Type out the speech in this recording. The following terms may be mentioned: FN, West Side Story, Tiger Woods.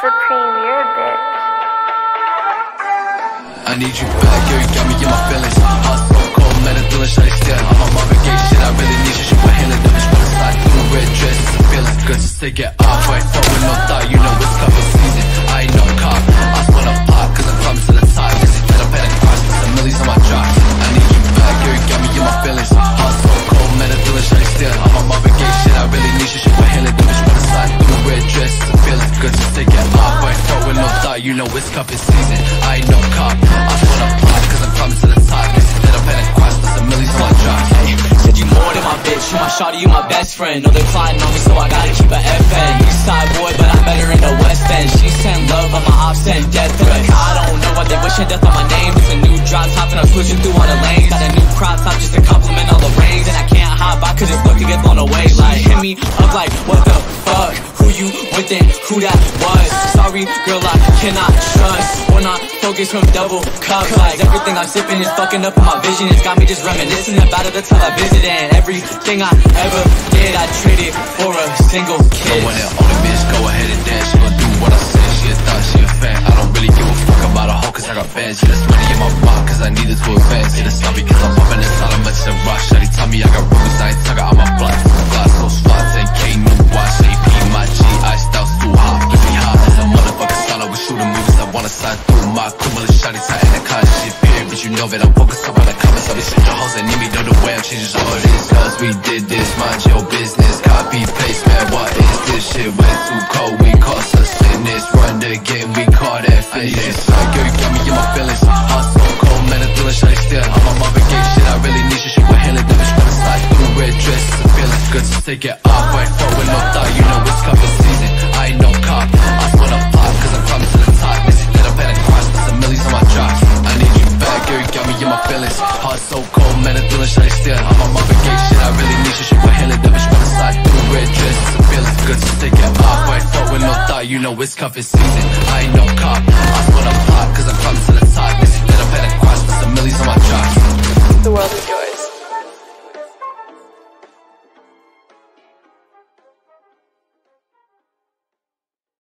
Supreme, you're a bitch. I need you back, yo, you got me in my feelings. Hot, so cold, man, I'm feeling shawty still. I'm on my vacation, I really need you, she will handle it. Don't just wanna slide through a red dress, it's a feeling. Girl, just take it off, I ain't fucking no thought. You know it's coming season, I ain't no cop. I just wanna pop, cause I'm climbing to the top. Cause you get up at a cross, put some millies on my drop. I need you back, yo, you got me in my feelings. Hot, so cold, man, I'm feeling shawty still. I'm on my vacation, I really need you, she will handle it. Don't just wanna slide through a red dress, it's a feeling. Girl, just take it off, I ain't fucking no thought. You know it's coming season, I ain't no cop. You my shawty, you my best friend. No, they're plotting on me, so I gotta keep a FN. East side boy, but I'm better in the West End. She sent love, but my ops sent death threats. I don't know why they wishing death on my name. It's a new drop top, and I'm switching through all the lanes. Got a new crop top just to compliment all the rains. And I can't hop, I could just look and get blown away. Like, hit me up like, what the fuck? Who you with and who that was? Sorry, girl, I cannot trust. When I focus from double cups, like, everything I'm sipping is fucking up on my vision. It's got me just reminiscing about it, that's how I visit. And everything I ever did, I traded for a single kiss. No one and only bitch, go ahead and dance. She gon' do what I said, she a thought, she a fan. I don't really give a fuck about a hoe, cause I got fans. She just money in my mouth, cause I need it to advance. Hit a stop because I'm poppin' inside, I'm much in rock. Shawty tell me I got rumors, I ain't talking out my block. Fly so fly, 10K new watch. AP my G, iced out, too hot. Get me hot as a motherfucking sauna. We shootin' movies, I wanna sign through my Kumala. Shawty tight in the car, shit, period. But you know that I'm focused on my comments. All these shit, the hoes that need me know the way I'm changing all this. We did this, mind your business. Copy, paste, man, what is this shit? Way too cold, we call us sickness. Run the game, we call that fitness. Girl, you got me in my feelings. Hot, so cold, man, I'm feeling shawty still. I'm on my vacation, I really need you, she will handle it. Don't just wanna slide through red dress, it's a feeling. Good, just take it off, I ain't fuck with no thought. You know it's coming season, I ain't no cop. I just wanna pop, cause I'm climbing to the top. Missy, get up at a cross, put some millies on my drop. I need you back, girl, you got me in my feelings. Hot, so cold, man, I'm feeling shawty still. I'm on my vacation, I really need you, she will handle it. That bitch wanna slide through red dress, it's a feeling. Good, just take it off, I ain't fuck with no thought. You know it's cuffin' season, I ain't no cop. I just wanna pop, cause I'm coming